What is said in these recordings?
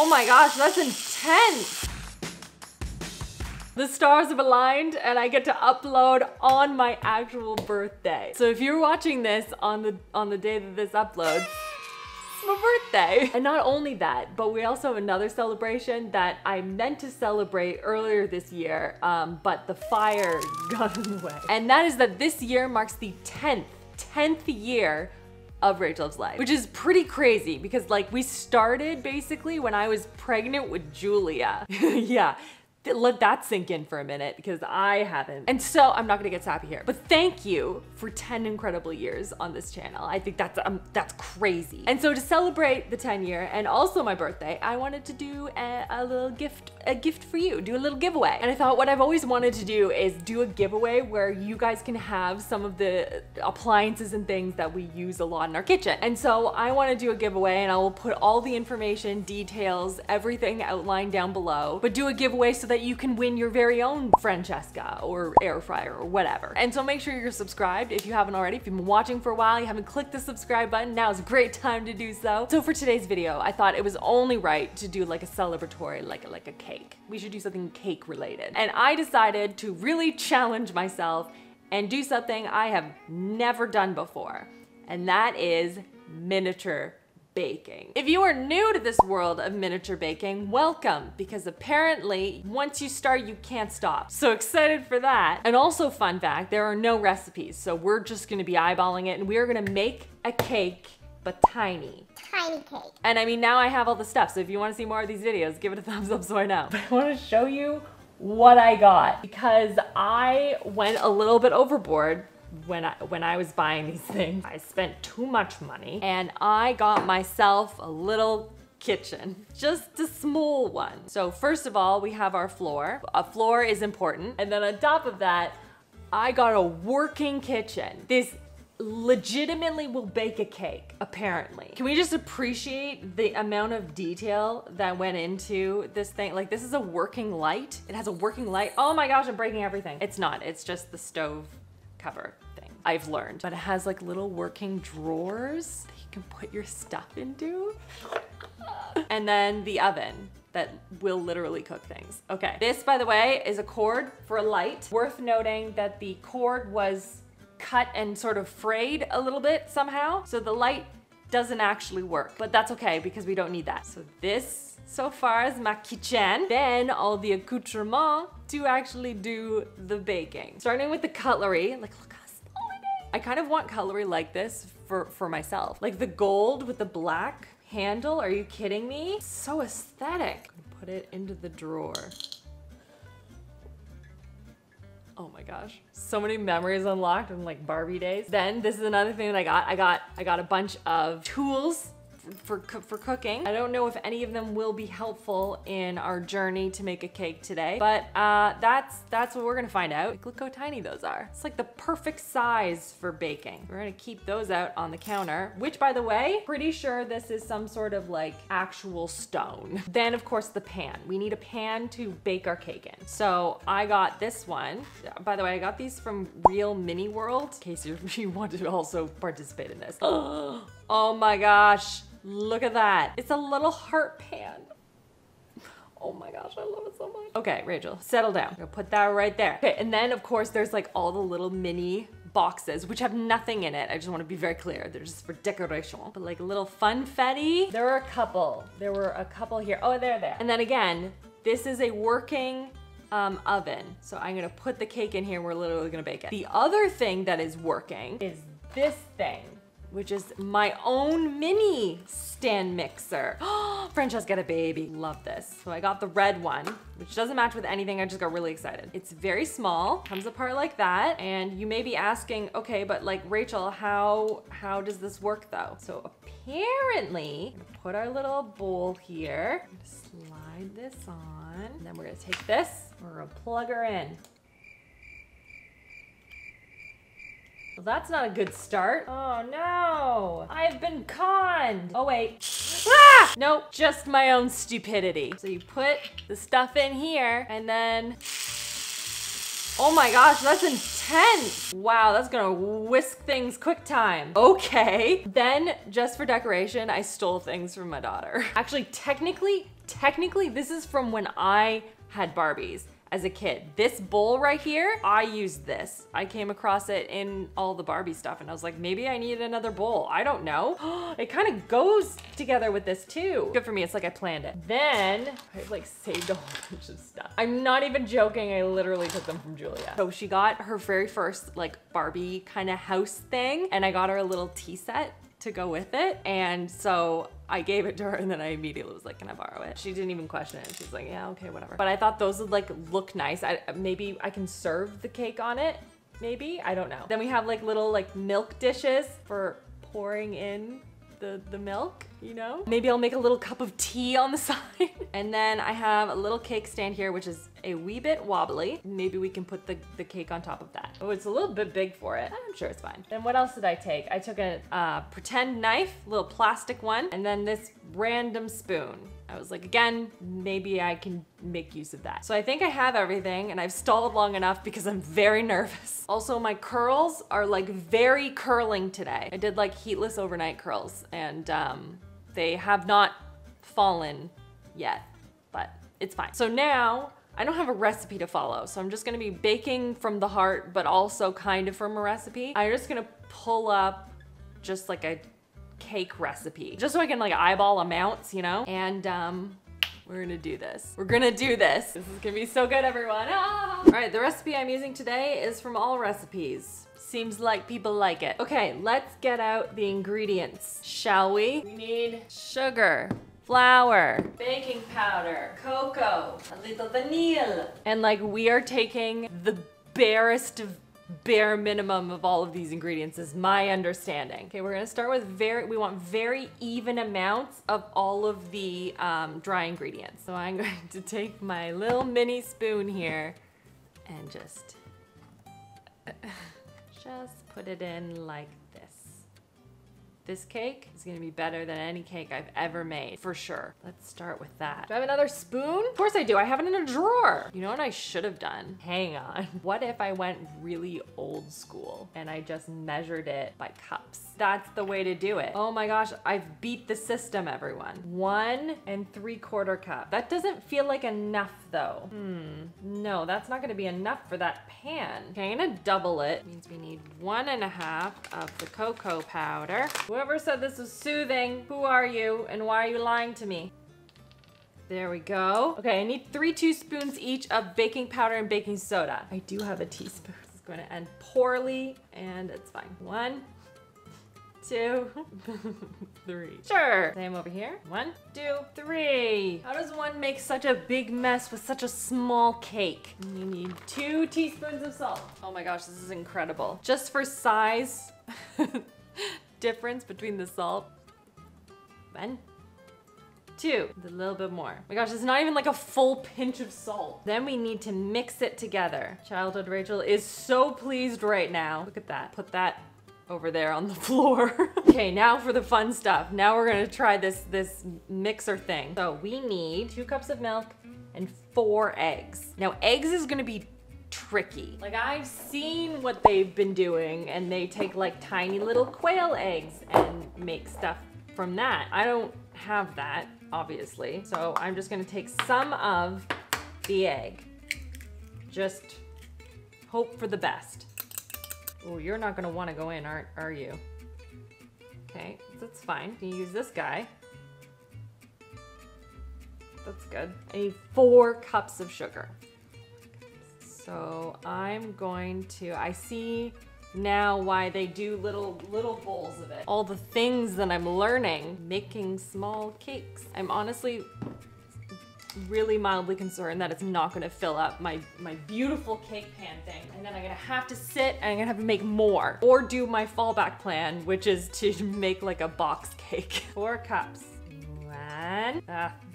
Oh my gosh, that's intense. The stars have aligned and I get to upload on my actual birthday. So if you're watching this on the day that this uploads, it's my birthday. And not only that, but we also have another celebration that I meant to celebrate earlier this year, but the fire got in the way. And that is that this year marks the 10th year of Rachel's life, which is pretty crazy because like we started basically when I was pregnant with Julia. Yeah. Let that sink in for a minute because I haven't. And so I'm not gonna get sappy here, but thank you for 10 incredible years on this channel. I think that's crazy. And so to celebrate the 10 year and also my birthday, I wanted to do a little gift, a gift for you, do a little giveaway. And I thought what I've always wanted to do is do a giveaway where you guys can have some of the appliances and things that we use a lot in our kitchen. And so I wanna do a giveaway and I will put all the information, details, everything outlined down below, but do a giveaway so that you can win your very own Francesca or air fryer or whatever. And so make sure you're subscribed if you haven't already. If you've been watching for a while, you haven't clicked the subscribe button, now is a great time to do so. So for today's video, I thought it was only right to do like a celebratory, like a cake. We should do something cake related. And I decided to really challenge myself and do something I have never done before. And that is miniature baking. If you are new to this world of miniature baking, welcome, because apparently once you start, you can't stop. So excited for that. And also fun fact, there are no recipes. So we're just gonna be eyeballing it and we are gonna make a cake, but tiny. Tiny cake. And I mean, now I have all the stuff. So if you wanna see more of these videos, give it a thumbs up so I know. But I wanna show you what I got because I went a little bit overboard when I was buying these things. I spent too much money and I got myself a little kitchen, just a small one. So first of all, we have our floor. A floor is important. And then on top of that, I got a working kitchen. This legitimately will bake a cake, apparently. Can we just appreciate the amount of detail that went into this thing? Like this is a working light. It has a working light. Oh my gosh, I'm breaking everything. It's not, it's just the stove cover thing, I've learned. But it has like little working drawers that you can put your stuff into. And then the oven that will literally cook things. Okay, this by the way is a cord for a light. Worth noting that the cord was cut and sort of frayed a little bit somehow. So the light doesn't actually work, but that's okay because we don't need that. So this so far is my kitchen. Then all the accoutrements to actually do the baking. Starting with the cutlery, like look how small it is. I kind of want cutlery like this for myself. Like the gold with the black handle, are you kidding me? It's so aesthetic. Put it into the drawer. Oh my gosh, so many memories unlocked in like Barbie days. Then this is another thing that I got. I got a bunch of tools for cooking. I don't know if any of them will be helpful in our journey to make a cake today, but that's what we're gonna find out. Like, look how tiny those are. It's like the perfect size for baking. We're gonna keep those out on the counter, which by the way, pretty sure this is some sort of like actual stone. Then of course the pan. We need a pan to bake our cake in. So I got this one. By the way, I got these from Real Mini World, in case you want to also participate in this. Oh my gosh. Look at that. It's a little heart pan. Oh my gosh, I love it so much. Okay, Rachel, settle down. I'm gonna put that right there. Okay, and then of course there's like all the little mini boxes which have nothing in it. I just wanna be very clear. They're just for decoration. But like little funfetti. There are a couple. There were a couple here. Oh, they're there. And then again, this is a working oven. So I'm gonna put the cake in here. We're literally gonna bake it. The other thing that is working is this thing, which is my own mini stand mixer. Francesca got a baby. Love this. So I got the red one, which doesn't match with anything. I just got really excited. It's very small, comes apart like that. And you may be asking, okay, but like Rachel, how does this work though? So apparently, I'm gonna put our little bowl here. I'm gonna slide this on. And then we're gonna take this, we're gonna plug her in. Well, that's not a good start. Oh no, I've been conned. Oh wait, ah! Nope, just my own stupidity. So you put the stuff in here and then Oh my gosh, that's intense. Wow, that's gonna whisk things quick time. Okay, then just for decoration, I stole things from my daughter. Actually, technically, this is from when I had Barbies as a kid. This bowl right here, I used this. I came across it in all the Barbie stuff and I was like, maybe I need another bowl. I don't know. It kind of goes together with this too. Good for me, it's like I planned it. Then I like saved a whole bunch of stuff. I'm not even joking, I literally took them from Julia. So she got her very first like Barbie kind of house thing and I got her a little tea set to go with it. And so I gave it to her and then I immediately was like, can I borrow it? She didn't even question it. She's like, yeah, okay, whatever. But I thought those would like look nice. Maybe I can serve the cake on it. Maybe, I don't know. Then we have like little like milk dishes for pouring in the milk, you know? Maybe I'll make a little cup of tea on the side. And then I have a little cake stand here, which is a wee bit wobbly. Maybe we can put the cake on top of that. Oh, it's a little bit big for it. I'm sure it's fine. Then what else did I take? I took a pretend knife, little plastic one, and then this random spoon. I was like, again, maybe I can make use of that. So I think I have everything and I've stalled long enough because I'm very nervous. Also, my curls are like very curling today. I did like heatless overnight curls and they have not fallen yet, but it's fine. So now I don't have a recipe to follow. So I'm just gonna be baking from the heart, but also kind of from a recipe. I'm just gonna pull up just like a cake recipe just so I can like eyeball amounts, you know, and we're gonna do this. This is gonna be so good, everyone. Ah! All right, the recipe I'm using today is from All Recipes. Seems like people like it. Okay, let's get out the ingredients, shall we? We need sugar, flour, baking powder, cocoa, a little vanilla, and like we are taking the barest of bare minimum of all of these ingredients is my understanding. Okay, we're gonna start with we want very even amounts of all of the dry ingredients. So I'm going to take my little mini spoon here and just put it in like this. This cake is gonna be better than any cake I've ever made, for sure. Let's start with that. Do I have another spoon? Of course I do, I have it in a drawer. You know what I should have done? Hang on. What if I went really old school and I just measured it by cups? That's the way to do it. Oh my gosh, I've beat the system, everyone. 1 3/4 cup. That doesn't feel like enough though. No, that's not gonna be enough for that pan. Okay, I'm gonna double it. Means we need 1 1/2 of the cocoa powder. Whoever said this was soothing, who are you and why are you lying to me? There we go. Okay, I need 3 teaspoons each of baking powder and baking soda. I do have a teaspoon. This is going to end poorly and it's fine. 1, 2, 3. Sure. Same over here. 1, 2, 3. How does one make such a big mess with such a small cake? You need 2 teaspoons of salt. Oh my gosh, this is incredible. Just for size. Difference between the salt. 1, 2, a little bit more. Oh my gosh, it's not even like a full pinch of salt. Then we need to mix it together. Childhood Rachel is so pleased right now. Look at that. Put that over there on the floor. Okay, now for the fun stuff. Now we're gonna try this mixer thing. So we need 2 cups of milk and 4 eggs. Now eggs is gonna be tricky. Like I've seen what they've been doing and they take like tiny little quail eggs and make stuff from that. I don't have that, obviously. So I'm just gonna take some of the egg. Just hope for the best. Oh, you're not gonna wanna go in, are you? Okay, that's fine. You use this guy. That's good. I need 4 cups of sugar. So I'm going to, I see now why they do little bowls of it. All the things that I'm learning, making small cakes. I'm honestly really mildly concerned that it's not gonna fill up my beautiful cake pan thing. And then I'm gonna have to sit and I'm gonna have to make more or do my fallback plan, which is to make like a box cake. 4 cups. 1,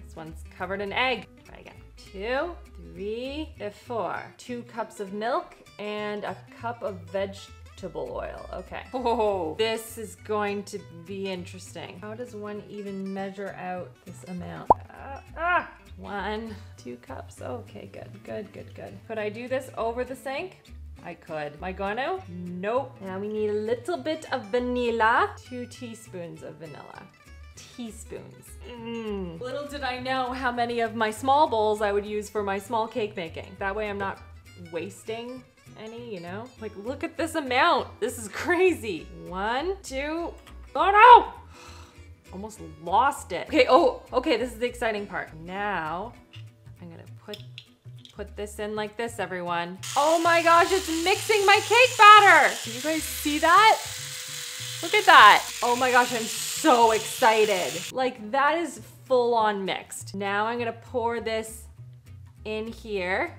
this one's covered in egg. Try again. 2, 3, 4. 2 cups of milk and a cup of vegetable oil. Okay. Oh, this is going to be interesting. How does one even measure out this amount? 2 cups. Okay, good. Could I do this over the sink? I could. Am I gonna? Nope. Now we need a little bit of vanilla. 2 teaspoons of vanilla. Teaspoons. Little did I know how many of my small bowls I would use for my small cake making. That way I'm not wasting any, you know? Like, look at this amount. This is crazy. 1, 2, oh no! Almost lost it. Okay, oh, okay, this is the exciting part. Now, I'm gonna put this in like this, everyone. Oh my gosh, it's mixing my cake batter. Can you guys see that? Look at that. Oh my gosh, I'm so excited. Like, that is full on mixed. Now I'm gonna pour this in here.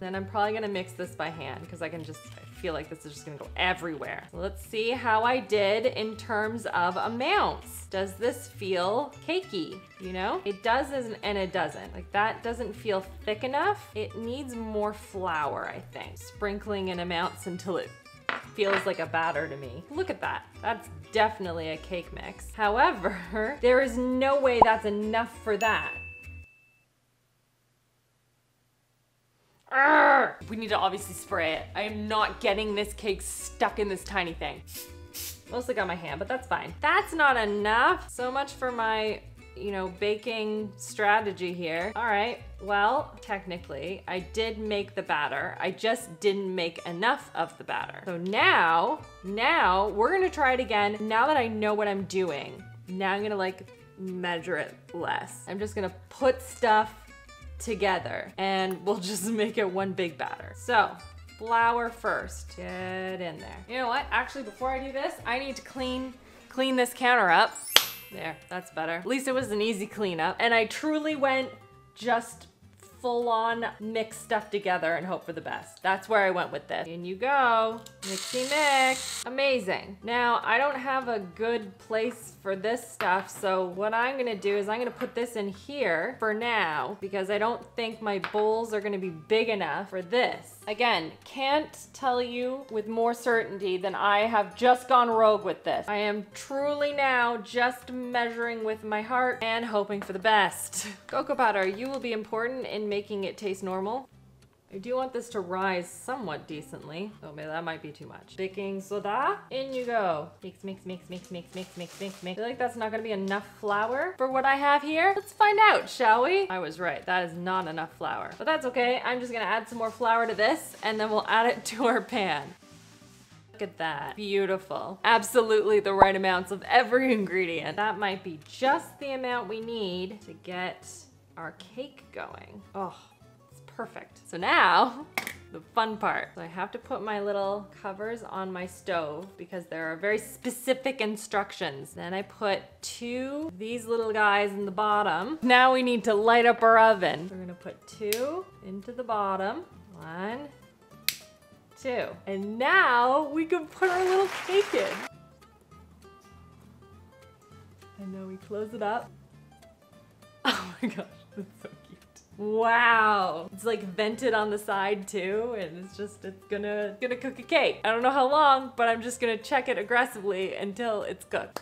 Then I'm probably gonna mix this by hand because I feel like this is just gonna go everywhere. Let's see how I did in terms of amounts. Does this feel cakey, you know? It does and it doesn't. Like, that doesn't feel thick enough. It needs more flour, I think. Sprinkling in amounts until it feels like a batter to me. Look at that. That's definitely a cake mix. However, there is no way that's enough for that. We need to obviously spray it. I am not getting this cake stuck in this tiny thing. Mostly got my hand, but that's fine. That's not enough. So much for my, you know, baking strategy here. All right, well, technically, I did make the batter. I just didn't make enough of the batter. So now we're gonna try it again. Now that I know what I'm doing, now I'm gonna like measure it less. I'm just gonna put stuff together and we'll just make it one big batter. So flour first, get in there. You know what, actually before I do this, I need to clean this counter up. There, that's better. At least it was an easy cleanup. And I truly went just full on mix stuff together and hope for the best. That's where I went with this. In you go, mixy mix. Amazing. Now I don't have a good place for this stuff, so what I'm gonna do is I'm gonna put this in here for now because I don't think my bowls are gonna be big enough for this. Again, can't tell you with more certainty than I have just gone rogue with this. I am truly now just measuring with my heart and hoping for the best. Cocoa butter, you will be important in making it taste normal. I do want this to rise somewhat decently. Oh man, that might be too much. Baking soda, in you go. Mix. I feel like that's not gonna be enough flour for what I have here. Let's find out, shall we? I was right, that is not enough flour. But that's okay, I'm just gonna add some more flour to this and then we'll add it to our pan. Look at that, beautiful. Absolutely the right amounts of every ingredient. That might be just the amount we need to get our cake going. Oh, it's perfect. So now, the fun part. So I have to put my little covers on my stove because there are very specific instructions. Then I put 2 of these little guys in the bottom. Now we need to light up our oven. We're gonna put 2 into the bottom. 1, 2. And now we can put our little cake in. And then we close it up. Oh my gosh, that's so cute. Wow. It's like vented on the side too, and it's just, it's gonna cook a cake. I don't know how long, but I'm just gonna check it aggressively until it's cooked.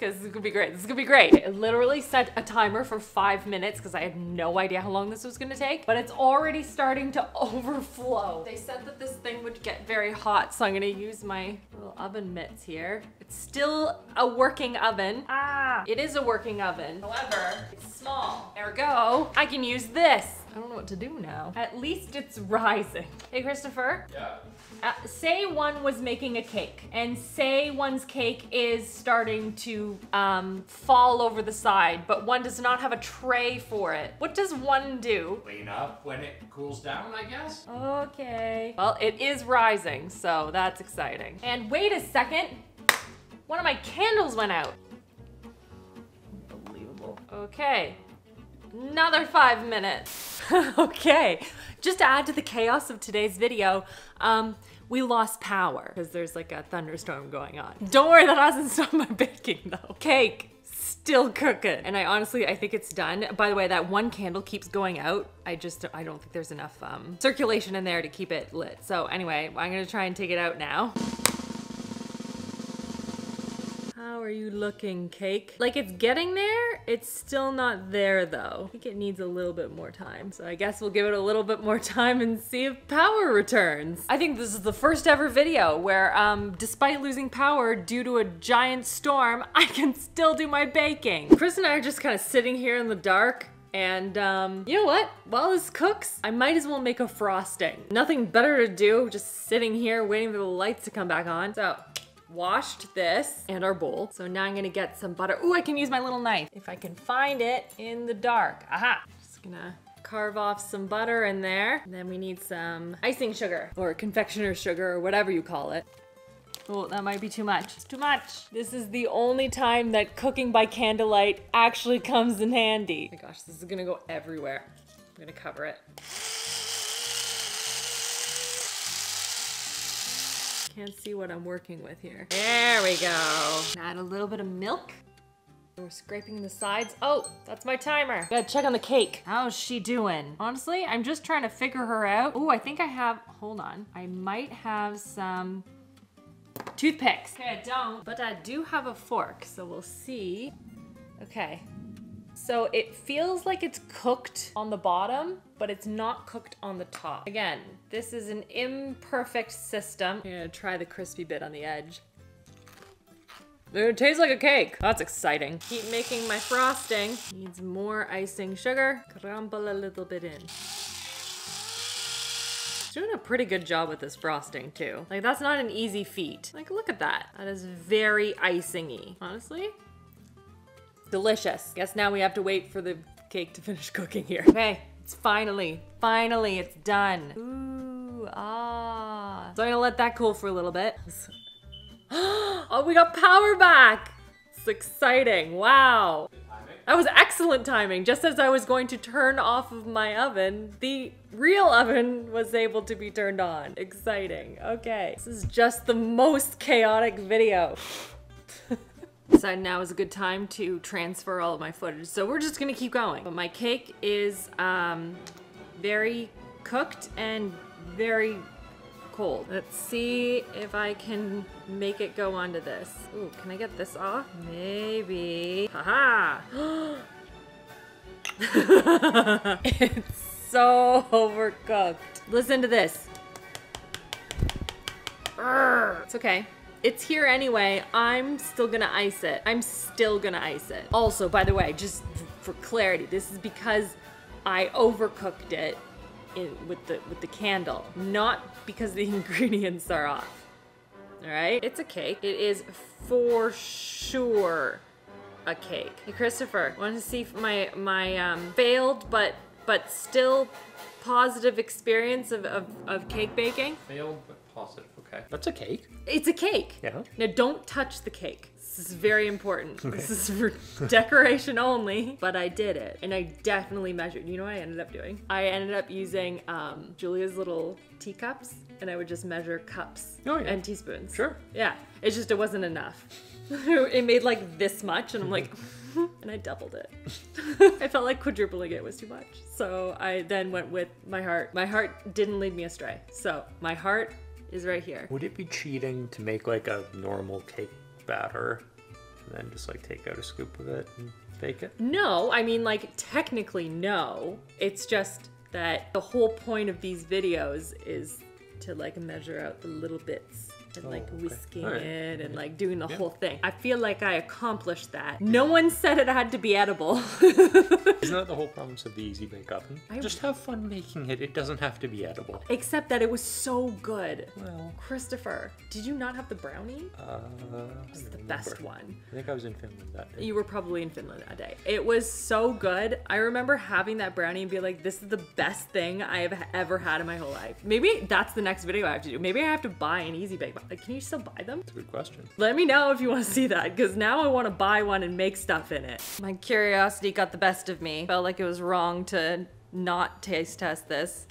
Cause this is gonna be great, I literally set a timer for 5 minutes cause I had no idea how long this was gonna take, but it's already starting to overflow. They said that this thing would get very hot, so I'm gonna use my little oven mitts here. It's still a working oven. Ah, it is a working oven. However, it's small. Ergo, I can use this. I don't know what to do now. At least it's rising. Hey, Christopher? Yeah? Say one was making a cake, and say one's cake is starting to fall over the side, but one does not have a tray for it. What does one do? Clean up when it cools down, I guess. Okay. Well, it is rising, so that's exciting. And wait a second, one of my candles went out. Unbelievable. Okay. Another 5 minutes. Okay, just to add to the chaos of today's video, we lost power because there's like a thunderstorm going on. Don't worry, that hasn't stopped my baking though. Cake, still cooking. And I think it's done. By the way, that one candle keeps going out. I don't think there's enough circulation in there to keep it lit. So anyway, I'm gonna try and take it out now. How are you looking, cake? Like, it's getting there, it's still not there though. I think it needs a little bit more time, so I guess we'll give it a little bit more time and see if power returns. I think this is the first ever video where despite losing power due to a giant storm, I can still do my baking. Chris and I are just kind of sitting here in the dark. And you know what? While this cooks, I might as well make a frosting. Nothing better to do, just sitting here waiting for the lights to come back on. So, washed this and our bowl. So now I'm gonna get some butter. Ooh, I can use my little knife if I can find it in the dark. Aha! Just gonna carve off some butter in there. And then we need some icing sugar or confectioner's sugar or whatever you call it. Oh, that might be too much. It's too much. This is the only time that cooking by candlelight actually comes in handy. Oh my gosh, this is gonna go everywhere. I'm gonna cover it. Can't see what I'm working with here. There we go. Add a little bit of milk. We're scraping the sides. Oh, that's my timer. Gotta check on the cake. How's she doing? Honestly, I'm just trying to figure her out. Oh, I think I have, hold on. I might have some toothpicks. Okay, I don't, but I do have a fork, so we'll see. Okay, so it feels like it's cooked on the bottom, but it's not cooked on the top. Again, this is an imperfect system. I'm gonna try the crispy bit on the edge. It tastes like a cake. That's exciting. Keep making my frosting. Needs more icing sugar. Crumble a little bit in. Doing a pretty good job with this frosting too. Like, that's not an easy feat. Like, look at that. That is very icing-y. Honestly, delicious. Guess now we have to wait for the cake to finish cooking here. Okay, it's finally it's done. Ooh, ah. So I'm gonna let that cool for a little bit. Oh, we got power back. It's exciting, wow. That was excellent timing. Just as I was going to turn off of my oven, the real oven was able to be turned on. Exciting. Okay. This is just the most chaotic video. So now is a good time to transfer all of my footage. So we're just gonna keep going. But my cake is very cooked and very cold. Let's see if I can make it go onto this. Ooh, can I get this off? Maybe. Haha! It's so overcooked. Listen to this. It's okay. It's here anyway. I'm still gonna ice it. I'm still gonna ice it. Also, by the way, just for clarity, this is because I overcooked it. With the candle, not because the ingredients are off. All right, it's a cake. It is for sure a cake. Hey Christopher, want to see my failed but still positive experience of cake baking? Failed but positive. Okay, that's a cake. It's a cake. Yeah. Now don't touch the cake. This is very important. Okay. This is for decoration only, but I did it. And I definitely measured. You know what I ended up doing? I ended up using Julia's little teacups, and I would just measure cups and teaspoons. Sure. Yeah, it's just, it wasn't enough. It made like this much, and I'm like, and I doubled it. I felt like quadrupling it was too much. So I then went with my heart. My heart didn't lead me astray. So my heart is right here. Would it be cheating to make like a normal cake batter and then just like take out a scoop of it and bake it? No, I mean, like, technically no. It's just that the whole point of these videos is to like measure out the little bits and like whisking it and like doing the whole thing. I feel like I accomplished that. No one said it had to be edible. Isn't that the whole promise of the Easy Bake Oven? Just have fun making it. It doesn't have to be edible. Except that it was so good. Well, Christopher, did you not have the brownie? It was the best one. I think I was in Finland that day. You were probably in Finland that day. It was so good. I remember having that brownie and be like, this is the best thing I have ever had in my whole life. Maybe that's the next video I have to do. Maybe I have to buy an Easy Bake Oven. Like, can you still buy them? That's a good question. Let me know if you want to see that, because now I want to buy one and make stuff in it. My curiosity got the best of me. Felt like it was wrong to not taste test this.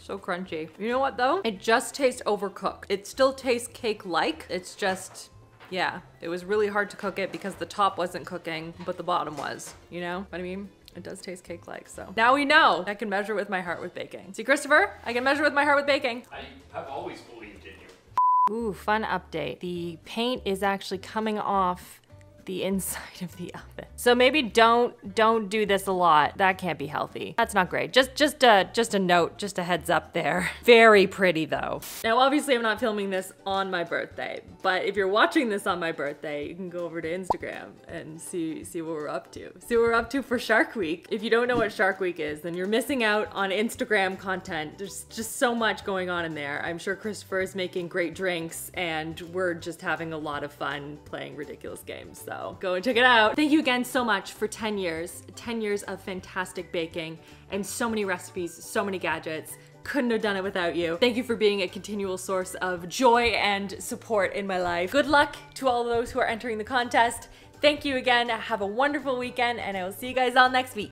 So crunchy. You know what though? It just tastes overcooked. It still tastes cake-like. It's just, yeah, it was really hard to cook it because the top wasn't cooking, but the bottom was, you know what I mean? It does taste cake-like, so. Now we know I can measure with my heart with baking. See, Christopher? I can measure with my heart with baking. I have always believed in you. Ooh, fun update. The paint is actually coming off the inside of the oven. So maybe don't do this a lot. That can't be healthy. That's not great. Just a note, just a heads up there. Very pretty though. Now obviously I'm not filming this on my birthday, but if you're watching this on my birthday, you can go over to Instagram and see what we're up to. See what we're up to for Shark Week. If you don't know what Shark Week is, then you're missing out on Instagram content. There's just so much going on in there. I'm sure Christopher is making great drinks and we're just having a lot of fun playing ridiculous games. So go and check it out. Thank you again so much for 10 years. 10 years of fantastic baking and so many recipes, so many gadgets. Couldn't have done it without you. Thank you for being a continual source of joy and support in my life. Good luck to all those who are entering the contest. Thank you again. Have a wonderful weekend and I will see you guys all next week.